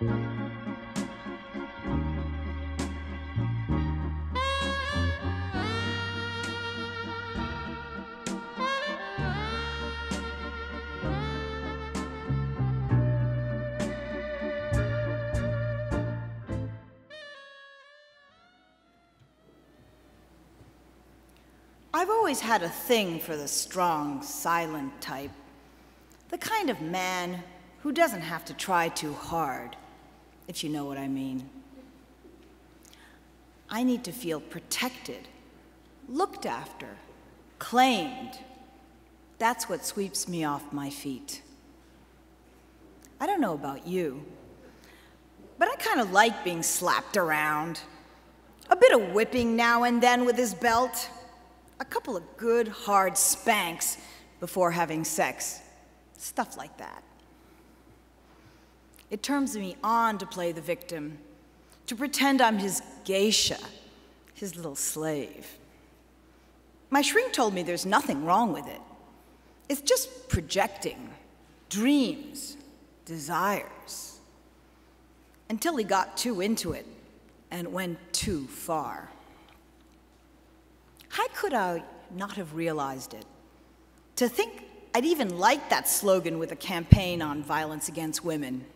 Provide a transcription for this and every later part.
I've always had a thing for the strong, silent type. The kind of man who doesn't have to try too hard, if you know what I mean. I need to feel protected, looked after, claimed. That's what sweeps me off my feet. I don't know about you, but I kind of like being slapped around. A bit of whipping now and then with his belt. A couple of good, hard spanks before having sex. Stuff like that. It turns me on to play the victim, to pretend I'm his geisha, his little slave. My shrink told me there's nothing wrong with it. It's just projecting dreams, desires, until he got too into it and went too far. How could I not have realized it? To think I'd even like that slogan with a campaign on violence against women.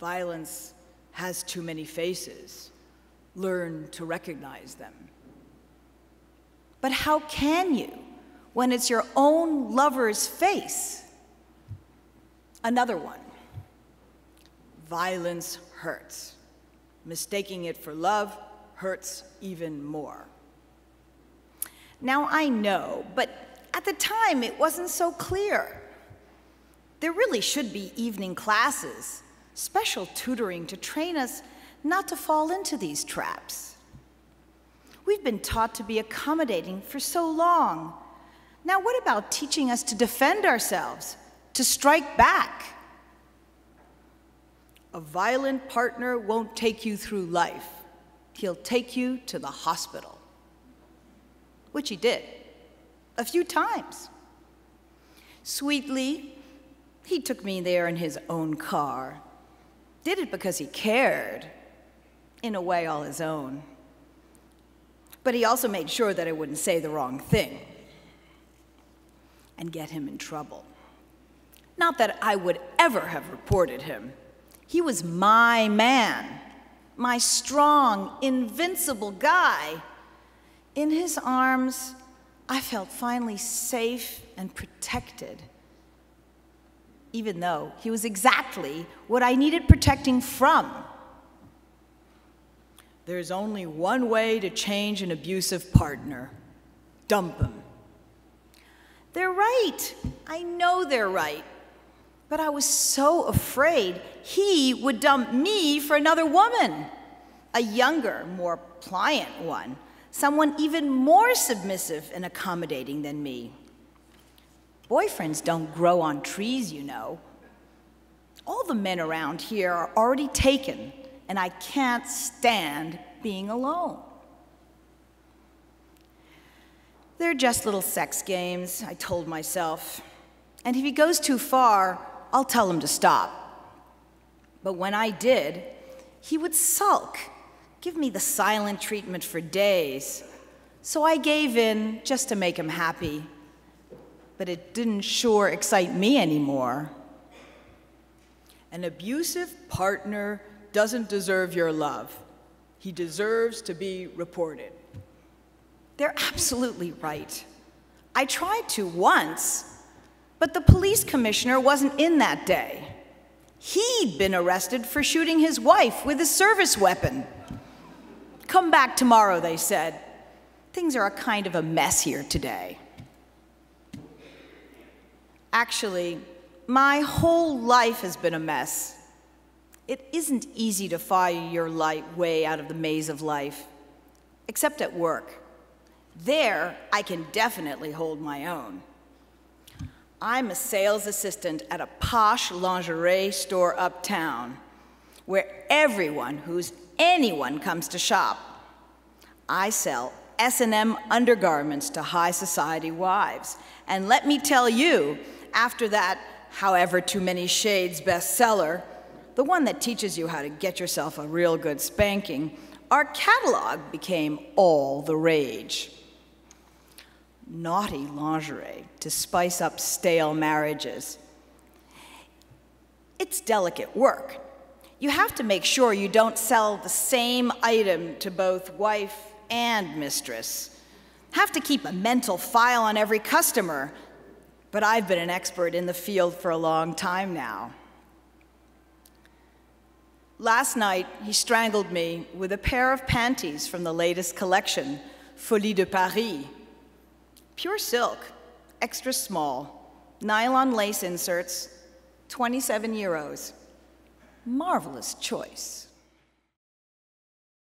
Violence has too many faces. Learn to recognize them. But how can you when it's your own lover's face? Another one. Violence hurts. Mistaking it for love hurts even more. Now I know, but at the time it wasn't so clear. There really should be evening classes, special tutoring to train us not to fall into these traps. We've been taught to be accommodating for so long. Now what about teaching us to defend ourselves, to strike back? A violent partner won't take you through life. He'll take you to the hospital. Which he did, a few times. Sweetly, he took me there in his own car. Did it because he cared, in a way all his own. But he also made sure that I wouldn't say the wrong thing and get him in trouble. Not that I would ever have reported him. He was my man, my strong, invincible guy. In his arms, I felt finally safe and protected, even though he was exactly what I needed protecting from. There's only one way to change an abusive partner. Dump him. They're right. I know they're right. But I was so afraid he would dump me for another woman, a younger, more pliant one. Someone even more submissive and accommodating than me. Boyfriends don't grow on trees, you know. All the men around here are already taken, and I can't stand being alone. They're just little sex games, I told myself. And if he goes too far, I'll tell him to stop. But when I did, he would sulk. Give me the silent treatment for days. So I gave in just to make him happy. But it didn't sure excite me anymore. An abusive partner doesn't deserve your love. He deserves to be reported. They're absolutely right. I tried to once, but the police commissioner wasn't in that day. He'd been arrested for shooting his wife with a service weapon. Come back tomorrow, they said. Things are a kind of a mess here today. Actually, my whole life has been a mess. It isn't easy to find your way out of the maze of life, except at work. There, I can definitely hold my own. I'm a sales assistant at a posh lingerie store uptown, where everyone who's anyone comes to shop. I sell S&M undergarments to high society wives. And let me tell you, after that however too many shades bestseller, the one that teaches you how to get yourself a real good spanking, our catalog became all the rage. Naughty lingerie to spice up stale marriages. It's delicate work. You have to make sure you don't sell the same item to both wife and mistress. Have to keep a mental file on every customer. But I've been an expert in the field for a long time now. Last night, he strangled me with a pair of panties from the latest collection, Folies de Paris. Pure silk, extra small, nylon lace inserts, €27. Marvelous choice.